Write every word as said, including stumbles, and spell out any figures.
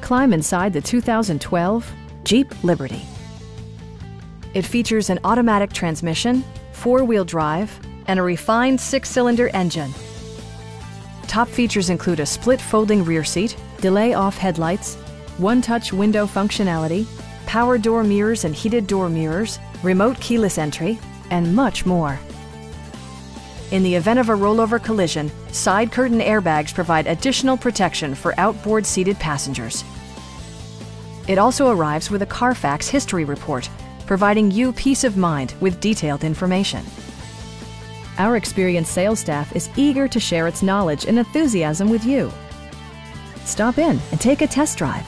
Climb inside the two thousand twelve Jeep Liberty. It features an automatic transmission, four-wheel drive, and a refined six-cylinder engine. Top features include a split folding rear seat, delay-off headlights, one-touch window functionality, power door mirrors and heated door mirrors, remote keyless entry, and much more. In the event of a rollover collision, side curtain airbags provide additional protection for outboard seated passengers. It also arrives with a Carfax history report, providing you peace of mind with detailed information. Our experienced sales staff is eager to share its knowledge and enthusiasm with you. Stop in and take a test drive.